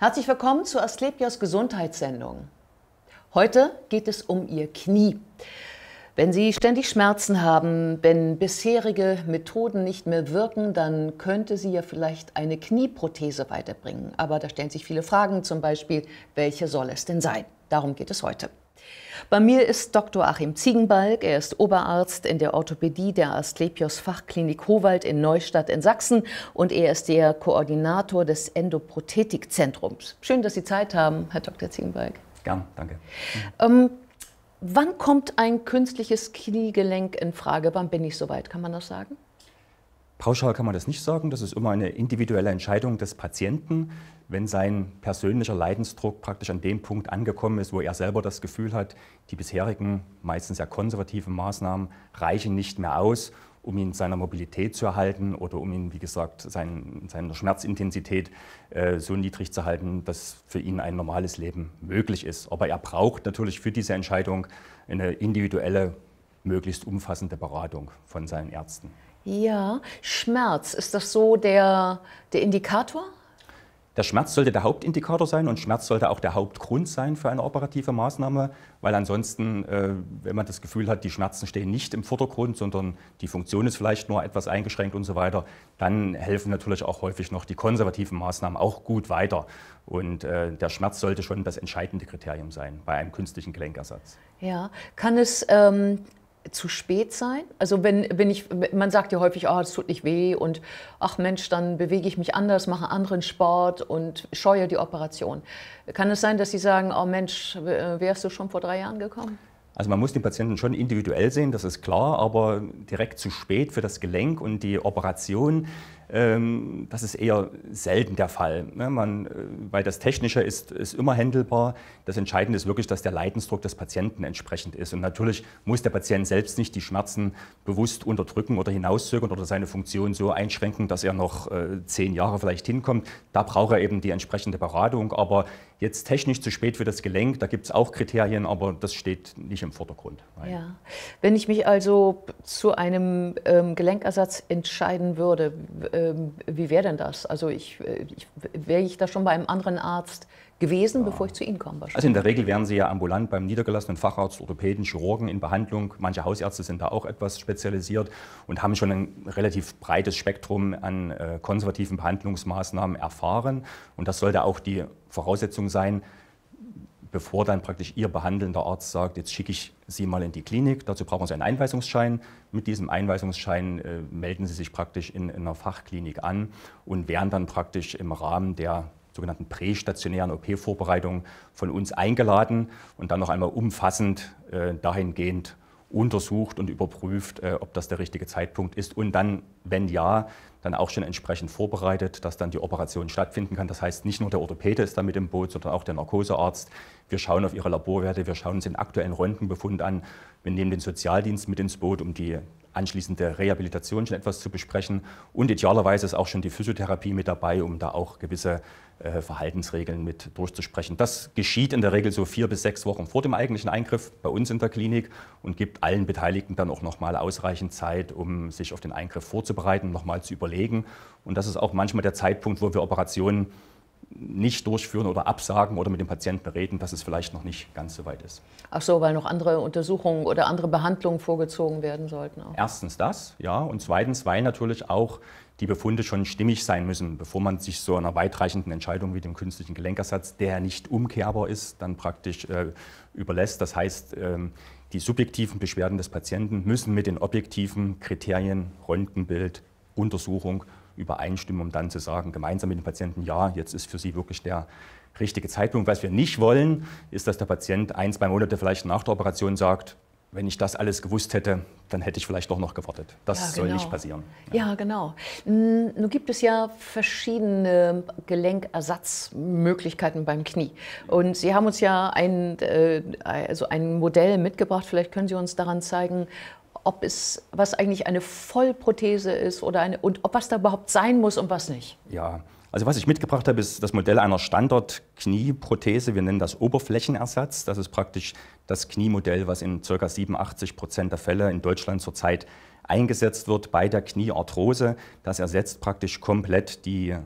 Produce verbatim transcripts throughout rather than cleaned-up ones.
Herzlich willkommen zur Asklepios Gesundheitssendung. Heute geht es um Ihr Knie. Wenn Sie ständig Schmerzen haben, wenn bisherige Methoden nicht mehr wirken, dann könnte Sie ja vielleicht eine Knieprothese weiterbringen. Aber da stellen sich viele Fragen, zum Beispiel, welche soll es denn sein? Darum geht es heute. Bei mir ist Doktor Achim Ziegenbalg, er ist Oberarzt in der Orthopädie der Asklepios Fachklinik Hohwald in Neustadt in Sachsen und er ist der Koordinator des Endoprothetikzentrums. Schön, dass Sie Zeit haben, Herr Doktor Ziegenbalg. Gern, danke. Ähm, wann kommt ein künstliches Kniegelenk in Frage? Wann bin ich soweit? Kann man das sagen? Pauschal kann man das nicht sagen. Das ist immer eine individuelle Entscheidung des Patienten. Wenn sein persönlicher Leidensdruck praktisch an dem Punkt angekommen ist, wo er selber das Gefühl hat, die bisherigen, meistens sehr konservativen Maßnahmen reichen nicht mehr aus, um ihn seiner Mobilität zu erhalten oder um ihn, wie gesagt, seinen, seiner Schmerzintensität äh, so niedrig zu halten, dass für ihn ein normales Leben möglich ist. Aber er braucht natürlich für diese Entscheidung eine individuelle, möglichst umfassende Beratung von seinen Ärzten. Ja, Schmerz, ist das so der, der Indikator? Der Schmerz sollte der Hauptindikator sein und Schmerz sollte auch der Hauptgrund sein für eine operative Maßnahme, weil ansonsten, äh, wenn man das Gefühl hat, die Schmerzen stehen nicht im Vordergrund, sondern die Funktion ist vielleicht nur etwas eingeschränkt und so weiter, dann helfen natürlich auch häufig noch die konservativen Maßnahmen auch gut weiter. Und äh, der Schmerz sollte schon das entscheidende Kriterium sein bei einem künstlichen Gelenkersatz. Ja, kann es ähm zu spät sein? Also wenn, wenn ich, man sagt ja häufig, oh, es tut nicht weh und ach Mensch, dann bewege ich mich anders, mache anderen Sport und scheue die Operation. Kann es sein, dass Sie sagen, oh Mensch, wärst du schon vor drei Jahren gekommen? Also man muss den Patienten schon individuell sehen, das ist klar, aber direkt zu spät für das Gelenk und die Operation, ähm, das ist eher selten der Fall. Ne? Man, weil das Technische ist, ist immer händelbar. Das Entscheidende ist wirklich, dass der Leidensdruck des Patienten entsprechend ist. Und natürlich muss der Patient selbst nicht die Schmerzen bewusst unterdrücken oder hinauszögern oder seine Funktion so einschränken, dass er noch äh, zehn Jahre vielleicht hinkommt. Da braucht er eben die entsprechende Beratung. Aber jetzt technisch zu spät für das Gelenk, da gibt es auch Kriterien, aber das steht nicht im Vordergrund. Ja. Wenn ich mich also zu einem ähm, Gelenkersatz entscheiden würde, ähm, wie wäre denn das? Also ich, ich, wäre ich da schon bei einem anderen Arzt gewesen, ja, bevor ich zu Ihnen komme? Also in der Regel wären Sie ja ambulant beim niedergelassenen Facharzt, Orthopäden, Chirurgen in Behandlung. Manche Hausärzte sind da auch etwas spezialisiert und haben schon ein relativ breites Spektrum an äh, konservativen Behandlungsmaßnahmen erfahren. Und das sollte auch die Voraussetzung sein, bevor dann praktisch Ihr behandelnder Arzt sagt, jetzt schicke ich Sie mal in die Klinik. Dazu brauchen Sie einen Einweisungsschein. Mit diesem Einweisungsschein äh, melden Sie sich praktisch in, in einer Fachklinik an und werden dann praktisch im Rahmen der sogenannten prästationären O P-Vorbereitung von uns eingeladen und dann noch einmal umfassend äh, dahingehend untersucht und überprüft, äh, ob das der richtige Zeitpunkt ist und dann, wenn ja, dann auch schon entsprechend vorbereitet, dass dann die Operation stattfinden kann. Das heißt, nicht nur der Orthopäde ist da mit im Boot, sondern auch der Narkosearzt. Wir schauen auf Ihre Laborwerte, wir schauen uns den aktuellen Röntgenbefund an, wir nehmen den Sozialdienst mit ins Boot, um die anschließende Rehabilitation schon etwas zu besprechen. Und idealerweise ist auch schon die Physiotherapie mit dabei, um da auch gewisse äh, Verhaltensregeln mit durchzusprechen. Das geschieht in der Regel so vier bis sechs Wochen vor dem eigentlichen Eingriff bei uns in der Klinik und gibt allen Beteiligten dann auch nochmal ausreichend Zeit, um sich auf den Eingriff vorzubereiten, nochmal zu überlegen. Und das ist auch manchmal der Zeitpunkt, wo wir Operationen nicht durchführen oder absagen oder mit dem Patienten reden, dass es vielleicht noch nicht ganz so weit ist. Ach so, weil noch andere Untersuchungen oder andere Behandlungen vorgezogen werden sollten auch. Erstens das, ja, und zweitens, weil natürlich auch die Befunde schon stimmig sein müssen, bevor man sich so einer weitreichenden Entscheidung wie dem künstlichen Gelenkersatz, der nicht umkehrbar ist, dann praktisch äh, überlässt. Das heißt, äh, die subjektiven Beschwerden des Patienten müssen mit den objektiven Kriterien, Röntgenbild, Untersuchung übereinstimmen, um dann zu sagen, gemeinsam mit dem Patienten, ja, jetzt ist für Sie wirklich der richtige Zeitpunkt. Was wir nicht wollen, ist, dass der Patient ein, zwei Monate vielleicht nach der Operation sagt, wenn ich das alles gewusst hätte, dann hätte ich vielleicht doch noch gewartet. Das ja, soll genau. nicht passieren. Ja, ja genau. Nun gibt es ja verschiedene Gelenkersatzmöglichkeiten beim Knie. Und Sie haben uns ja ein, also ein Modell mitgebracht, vielleicht können Sie uns daran zeigen, ob es, was eigentlich eine Vollprothese ist oder eine, und ob was da überhaupt sein muss und was nicht. Ja, also was ich mitgebracht habe, ist das Modell einer Standard-Knieprothese. Wir nennen das Oberflächenersatz. Das ist praktisch das Kniemodell, was in ca. siebenundachtzig Prozent der Fälle in Deutschland zurzeit eingesetzt wird bei der Kniearthrose. Das ersetzt praktisch komplett die äh,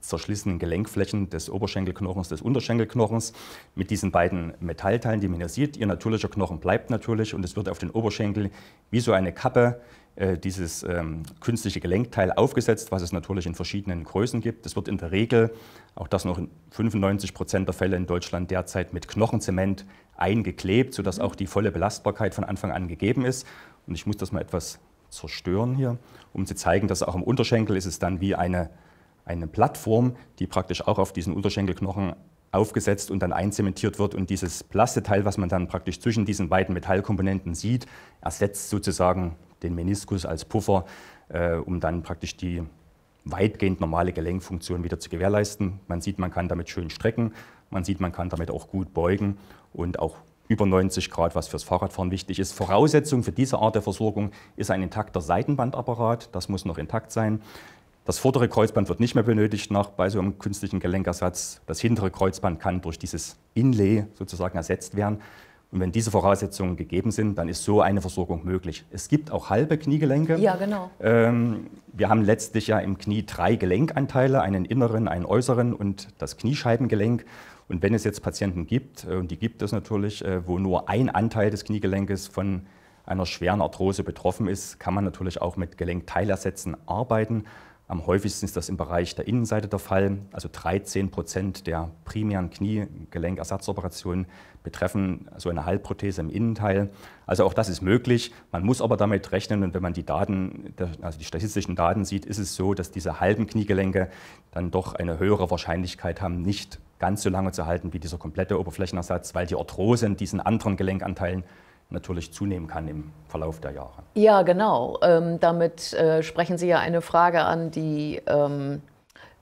zerschlissenen Gelenkflächen des Oberschenkelknochens, des Unterschenkelknochens mit diesen beiden Metallteilen, die man hier sieht. Ihr natürlicher Knochen bleibt natürlich und es wird auf den Oberschenkel wie so eine Kappe äh, dieses ähm, künstliche Gelenkteil aufgesetzt, was es natürlich in verschiedenen Größen gibt. Es wird in der Regel, auch das noch in fünfundneunzig Prozent der Fälle in Deutschland derzeit, mit Knochenzement eingeklebt, sodass auch die volle Belastbarkeit von Anfang an gegeben ist. Und ich muss das mal etwas zerstören hier, um zu zeigen, dass auch im Unterschenkel ist es dann wie eine, eine Plattform, die praktisch auch auf diesen Unterschenkelknochen aufgesetzt und dann einzementiert wird. Und dieses Plasteteil, was man dann praktisch zwischen diesen beiden Metallkomponenten sieht, ersetzt sozusagen den Meniskus als Puffer, äh, um dann praktisch die weitgehend normale Gelenkfunktion wieder zu gewährleisten. Man sieht, man kann damit schön strecken, man sieht, man kann damit auch gut beugen und auch über neunzig Grad, was fürs Fahrradfahren wichtig ist. Voraussetzung für diese Art der Versorgung ist ein intakter Seitenbandapparat. Das muss noch intakt sein. Das vordere Kreuzband wird nicht mehr benötigt nach bei so einem künstlichen Gelenkersatz. Das hintere Kreuzband kann durch dieses Inlay sozusagen ersetzt werden. Und wenn diese Voraussetzungen gegeben sind, dann ist so eine Versorgung möglich. Es gibt auch halbe Kniegelenke. Ja, genau. Ähm, wir haben letztlich ja im Knie drei Gelenkanteile, einen inneren, einen äußeren und das Kniescheibengelenk. Und wenn es jetzt Patienten gibt, und die gibt es natürlich, wo nur ein Anteil des Kniegelenkes von einer schweren Arthrose betroffen ist, kann man natürlich auch mit Gelenkteilersätzen arbeiten. Am häufigsten ist das im Bereich der Innenseite der Fall. Also dreizehn Prozent der primären Kniegelenkersatzoperationen betreffen so eine Halbprothese im Innenteil. Also auch das ist möglich. Man muss aber damit rechnen, und wenn man die Daten, also die statistischen Daten sieht, ist es so, dass diese halben Kniegelenke dann doch eine höhere Wahrscheinlichkeit haben, nicht ganz so lange zu halten wie dieser komplette Oberflächenersatz, weil die Arthrose in diesen anderen Gelenkanteilen natürlich zunehmen kann im Verlauf der Jahre. Ja, genau. Ähm, damit äh, sprechen Sie ja eine Frage an, die ähm,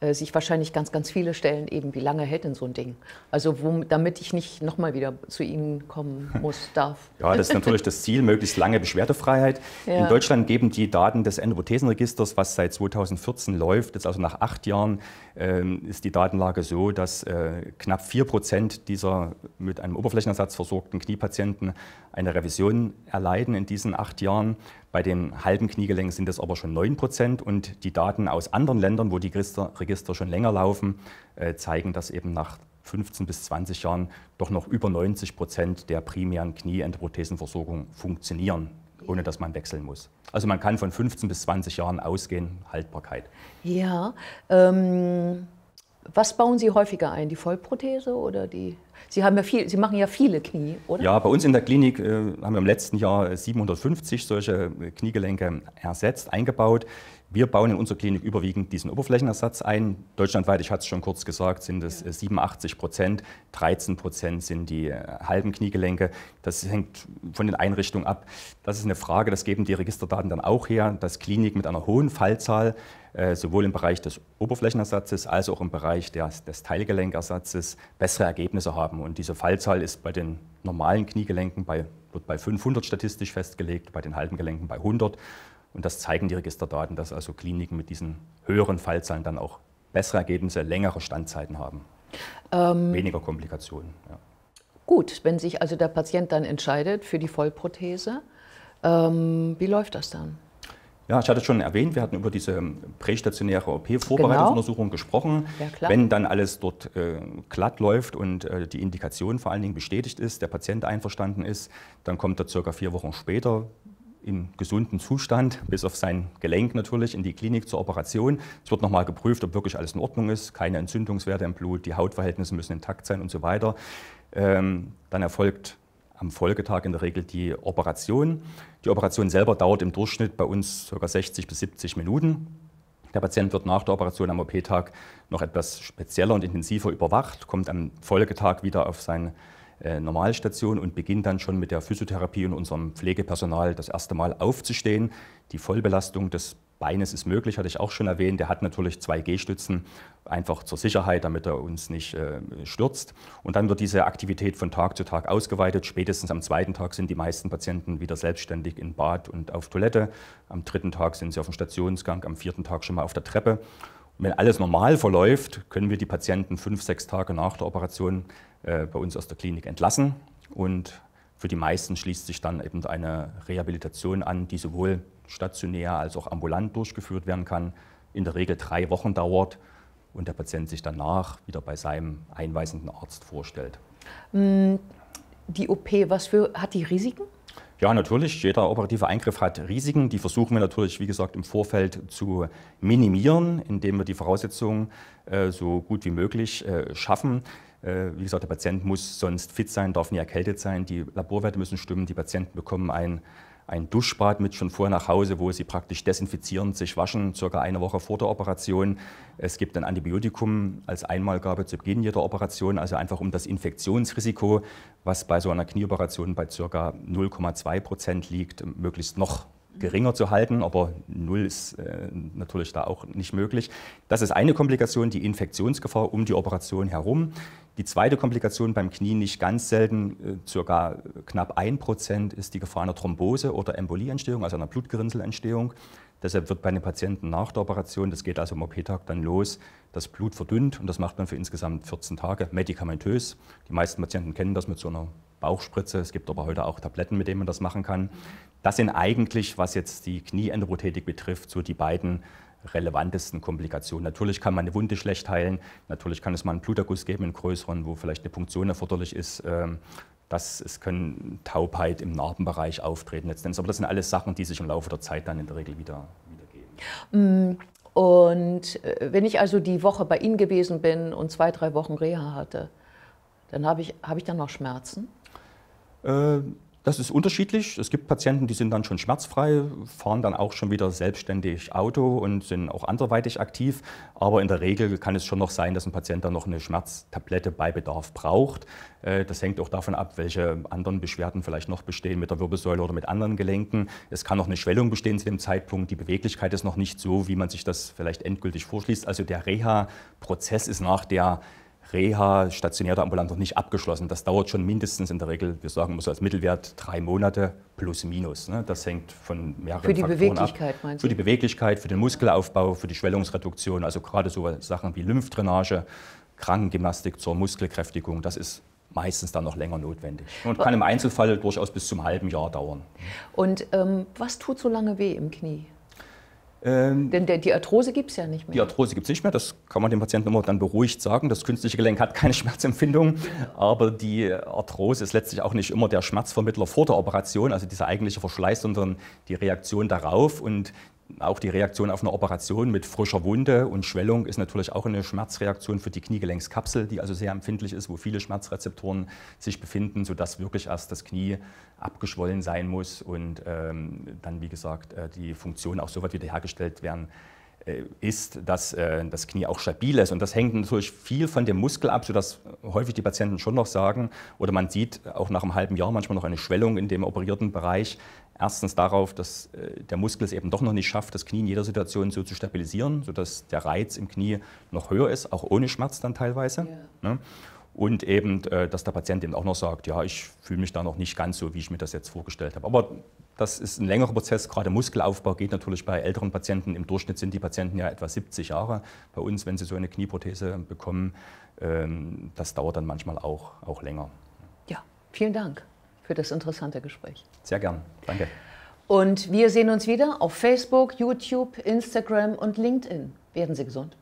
äh, sich wahrscheinlich ganz, ganz viele stellen, eben wie lange hält denn so ein Ding? Also wo, damit ich nicht nochmal wieder zu Ihnen kommen muss, darf. Ja, das ist natürlich das Ziel, möglichst lange Beschwerdefreiheit. Ja. In Deutschland geben die Daten des Endoprothesenregisters, was seit zweitausendvierzehn läuft, jetzt also nach acht Jahren, ähm, ist die Datenlage so, dass äh, knapp vier Prozent dieser mit einem Oberflächenersatz versorgten Kniepatienten eine Revision erleiden in diesen acht Jahren. Bei den halben Kniegelenken sind es aber schon neun Prozent. Und die Daten aus anderen Ländern, wo die Register schon länger laufen, zeigen, dass eben nach fünfzehn bis zwanzig Jahren doch noch über neunzig Prozent der primären Knieendoprothesenversorgung funktionieren, ohne dass man wechseln muss. Also man kann von fünfzehn bis zwanzig Jahren ausgehen, Haltbarkeit. Ja, ähm was bauen Sie häufiger ein, die Vollprothese oder die? Sie haben ja viel, Sie machen ja viele Knie, oder? Ja, bei uns in der Klinik äh, haben wir im letzten Jahr siebenhundertfünfzig solche Kniegelenke ersetzt, eingebaut. Wir bauen in unserer Klinik überwiegend diesen Oberflächenersatz ein. Deutschlandweit, ich hatte es schon kurz gesagt, sind es ja siebenundachtzig Prozent, dreizehn Prozent sind die halben Kniegelenke. Das hängt von den Einrichtungen ab. Das ist eine Frage, das geben die Registerdaten dann auch her, dass Klinik mit einer hohen Fallzahl sowohl im Bereich des Oberflächenersatzes als auch im Bereich des, des Teilgelenkersatzes bessere Ergebnisse haben. Und diese Fallzahl ist bei den normalen Kniegelenken bei, wird bei fünfhundert statistisch festgelegt, bei den halben Gelenken bei hundert. Und das zeigen die Registerdaten, dass also Kliniken mit diesen höheren Fallzahlen dann auch bessere Ergebnisse, längere Standzeiten haben, ähm, weniger Komplikationen. Ja. Gut, wenn sich also der Patient dann entscheidet für die Vollprothese, ähm, wie läuft das dann? Ja, ich hatte schon erwähnt, wir hatten über diese prästationäre O P-Vorbereitungsuntersuchung genau. gesprochen. Ja, klar. Wenn dann alles dort äh, glatt läuft und äh, die Indikation vor allen Dingen bestätigt ist, der Patient einverstanden ist, dann kommt er circa vier Wochen später in gesunden Zustand, bis auf sein Gelenk natürlich, in die Klinik zur Operation. Es wird nochmal geprüft, ob wirklich alles in Ordnung ist, keine Entzündungswerte im Blut, die Hautverhältnisse müssen intakt sein und so weiter. Ähm, dann erfolgt am Folgetag in der Regel die Operation. Die Operation selber dauert im Durchschnitt bei uns ca. sechzig bis siebzig Minuten. Der Patient wird nach der Operation am O P-Tag noch etwas spezieller und intensiver überwacht, kommt am Folgetag wieder auf seine äh, Normalstation und beginnt dann schon mit der Physiotherapie und unserem Pflegepersonal das erste Mal aufzustehen. Die Vollbelastung des Beines ist möglich, hatte ich auch schon erwähnt. Der hat natürlich zwei Gehstützen, einfach zur Sicherheit, damit er uns nicht äh, stürzt. Und dann wird diese Aktivität von Tag zu Tag ausgeweitet. Spätestens am zweiten Tag sind die meisten Patienten wieder selbstständig in Bad und auf Toilette. Am dritten Tag sind sie auf dem Stationsgang, am vierten Tag schon mal auf der Treppe. Und wenn alles normal verläuft, können wir die Patienten fünf, sechs Tage nach der Operation äh, bei uns aus der Klinik entlassen. Und für die meisten schließt sich dann eben eine Rehabilitation an, die sowohl stationär als auch ambulant durchgeführt werden kann, in der Regel drei Wochen dauert. und der Patient sich danach wieder bei seinem einweisenden Arzt vorstellt. Die O P, was für, hat die Risiken? Ja, natürlich. Jeder operative Eingriff hat Risiken. Die versuchen wir natürlich, wie gesagt, im Vorfeld zu minimieren, indem wir die Voraussetzungen äh, so gut wie möglich äh, schaffen. Äh, wie gesagt, der Patient muss sonst fit sein, darf nie erkältet sein. Die Laborwerte müssen stimmen. Die Patienten bekommen ein Ein Duschbad mit schon vorher nach Hause, wo sie praktisch desinfizieren, sich waschen, circa eine Woche vor der Operation. Es gibt ein Antibiotikum als Einmalgabe zu Beginn jeder Operation, also einfach um das Infektionsrisiko, was bei so einer Knieoperation bei circa null Komma zwei Prozent liegt, möglichst noch geringer zu halten, aber null ist äh, natürlich da auch nicht möglich. Das ist eine Komplikation, die Infektionsgefahr um die Operation herum. Die zweite Komplikation beim Knie, nicht ganz selten, äh, circa knapp ein Prozent, ist die Gefahr einer Thrombose oder Embolieentstehung, also einer Blutgerinnselentstehung. Deshalb wird bei den Patienten nach der Operation, das geht also am O P-Tag dann los, das Blut verdünnt und das macht man für insgesamt vierzehn Tage, medikamentös. Die meisten Patienten kennen das mit so einer Bauchspritze, es gibt aber heute auch Tabletten, mit denen man das machen kann. Das sind eigentlich, was jetzt die Knieendoprothetik betrifft, so die beiden relevantesten Komplikationen. Natürlich kann man eine Wunde schlecht heilen, natürlich kann es mal einen Bluterguss geben, einen größeren, wo vielleicht eine Punktion erforderlich ist. Das, es können Taubheit im Narbenbereich auftreten letztendlich. Aber das sind alles Sachen, die sich im Laufe der Zeit dann in der Regel wieder, wiedergeben. Und wenn ich also die Woche bei Ihnen gewesen bin und zwei, drei Wochen Reha hatte, dann habe ich, habe ich dann noch Schmerzen? Äh, Das ist unterschiedlich. Es gibt Patienten, die sind dann schon schmerzfrei, fahren dann auch schon wieder selbstständig Auto und sind auch anderweitig aktiv. Aber in der Regel kann es schon noch sein, dass ein Patient dann noch eine Schmerztablette bei Bedarf braucht. Das hängt auch davon ab, welche anderen Beschwerden vielleicht noch bestehen mit der Wirbelsäule oder mit anderen Gelenken. Es kann noch eine Schwellung bestehen zu dem Zeitpunkt. Die Beweglichkeit ist noch nicht so, wie man sich das vielleicht endgültig vorschließt. Also der Reha-Prozess ist nach der Reha, stationär oder ambulant, noch nicht abgeschlossen. Das dauert schon mindestens in der Regel, wir sagen immer so als Mittelwert, drei Monate plus minus. Das hängt von mehreren Faktoren ab. Für die Beweglichkeit, meinst du? Für die Beweglichkeit, für den Muskelaufbau, für die Schwellungsreduktion, also gerade so Sachen wie Lymphdrainage, Krankengymnastik zur Muskelkräftigung, das ist meistens dann noch länger notwendig und kann im Einzelfall durchaus bis zum halben Jahr dauern. Und ähm, was tut so lange weh im Knie? Ähm, Denn die Arthrose gibt es ja nicht mehr. Die Arthrose gibt es nicht mehr, das kann man dem Patienten immer dann beruhigt sagen. Das künstliche Gelenk hat keine Schmerzempfindung, aber die Arthrose ist letztlich auch nicht immer der Schmerzvermittler vor der Operation, also dieser eigentliche Verschleiß, sondern die Reaktion darauf und auch die Reaktion auf eine Operation mit frischer Wunde und Schwellung ist natürlich auch eine Schmerzreaktion für die Kniegelenkskapsel, die also sehr empfindlich ist, wo viele Schmerzrezeptoren sich befinden, sodass wirklich erst das Knie abgeschwollen sein muss und ähm, dann, wie gesagt, die Funktion auch so weit wiederhergestellt werden äh, ist, dass äh, das Knie auch stabil ist. Und das hängt natürlich viel von dem Muskel ab, sodass häufig die Patienten schon noch sagen, oder man sieht auch nach einem halben Jahr manchmal noch eine Schwellung in dem operierten Bereich. Erstens darauf, dass der Muskel es eben doch noch nicht schafft, das Knie in jeder Situation so zu stabilisieren, sodass der Reiz im Knie noch höher ist, auch ohne Schmerz dann teilweise. Ja. Und eben, dass der Patient eben auch noch sagt, ja, ich fühle mich da noch nicht ganz so, wie ich mir das jetzt vorgestellt habe. Aber das ist ein längerer Prozess, gerade Muskelaufbau geht natürlich bei älteren Patienten. Im Durchschnitt sind die Patienten ja etwa siebzig Jahre bei uns, wenn sie so eine Knieprothese bekommen. Das dauert dann manchmal auch, auch länger. Ja, vielen Dank für das interessante Gespräch. Sehr gern, danke. Und wir sehen uns wieder auf Facebook, YouTube, Instagram und LinkedIn. Werden Sie gesund.